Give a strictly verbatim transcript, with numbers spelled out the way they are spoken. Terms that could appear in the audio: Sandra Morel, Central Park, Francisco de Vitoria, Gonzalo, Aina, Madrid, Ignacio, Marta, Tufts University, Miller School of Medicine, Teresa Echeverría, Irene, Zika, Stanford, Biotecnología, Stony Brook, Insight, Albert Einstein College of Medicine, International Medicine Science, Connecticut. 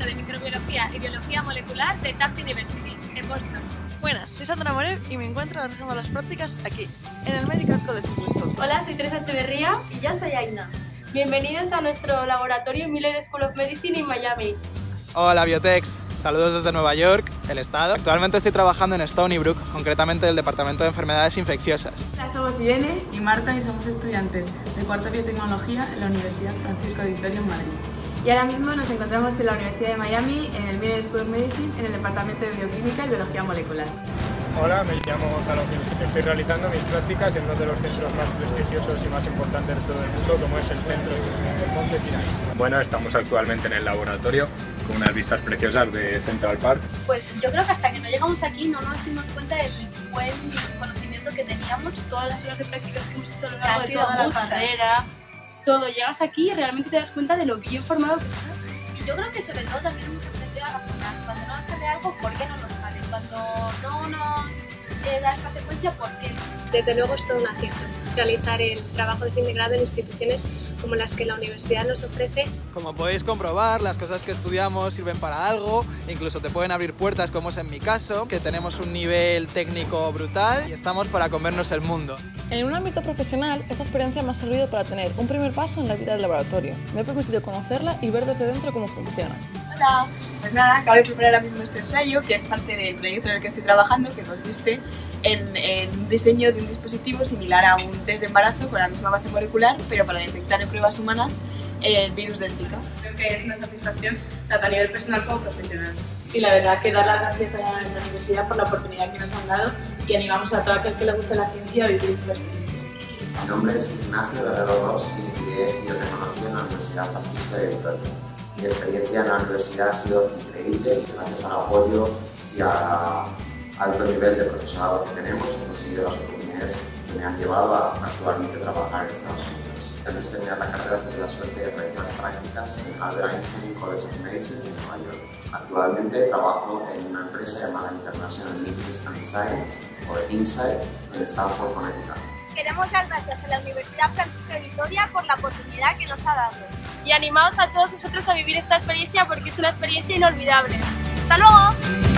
Departamento de Microbiología y Biología Molecular de Tufts University, en Boston. Buenas, soy Sandra Morel y me encuentro realizando las prácticas aquí, en el Medical College of Medicine. Hola, soy Teresa Echeverría. Y yo soy Aina. Bienvenidos a nuestro laboratorio Miller School of Medicine en Miami. Hola, Biotex. Saludos desde Nueva York, el estado. Actualmente estoy trabajando en Stony Brook, concretamente del Departamento de Enfermedades Infecciosas. Hola, somos Irene y Marta y somos estudiantes de cuarta Biotecnología en la Universidad Francisco de Vitoria en Madrid. Y ahora mismo nos encontramos en la Universidad de Miami, en el Miller School of Medicine, en el Departamento de Bioquímica y Biología Molecular. Hola, me llamo Gonzalo. Estoy realizando mis prácticas en uno de los centros más prestigiosos y más importantes de todo el mundo, como es el centro de Monte Sinai. Bueno, estamos actualmente en el laboratorio con unas vistas preciosas de Central Park. Pues yo creo que hasta que no llegamos aquí no nos dimos cuenta del buen conocimiento que teníamos, todas las horas de prácticas que hemos hecho a lo largo de toda la carrera. Todo, llegas aquí y realmente te das cuenta de lo bien formado que estás. Y yo creo que sobre todo también hemos aprendido a razonar. Cuando no nos sale algo, ¿por qué no nos sale? Cuando no nos eh, da esta secuencia, ¿por qué? Desde luego es todo un acierto realizar el trabajo de fin de grado en instituciones como las que la universidad nos ofrece. Como podéis comprobar, las cosas que estudiamos sirven para algo, incluso te pueden abrir puertas, como es en mi caso, que tenemos un nivel técnico brutal y estamos para comernos el mundo. En un ámbito profesional, esta experiencia me ha servido para tener un primer paso en la vida del laboratorio. Me ha permitido conocerla y ver desde dentro cómo funciona. Hola, pues nada, acabo de preparar ahora mismo nuestro ensayo, que es parte del proyecto en el que estoy trabajando, que consiste en, en un diseño de un dispositivo similar a un test de embarazo con la misma base molecular, pero para detectar en pruebas humanas el virus del Zika. Creo que es una satisfacción tanto a nivel personal como profesional. Sí, la verdad que dar las gracias a la universidad por la oportunidad que nos han dado y animamos a todo aquel que le gusta la ciencia a vivir esta experiencia. Mi nombre es Ignacio de dos y estudié Biotecnología en la Universidad Francisco de Vitoria. Mi experiencia en la universidad ha sido increíble y gracias al apoyo y a alto nivel de profesorado que tenemos, he conseguido las oportunidades que me han llevado a actualmente trabajar en Estados Unidos. Antes de terminar la carrera tuve la suerte de realizar prácticas en Albert Einstein College of Medicine en Nueva York. Actualmente trabajo en una empresa llamada International Medicine Science o Insight en Stanford, Connecticut. Queremos dar gracias a la Universidad Francisco de Vitoria por la oportunidad que nos ha dado. Y animaos a todos nosotros a vivir esta experiencia porque es una experiencia inolvidable. ¡Hasta luego!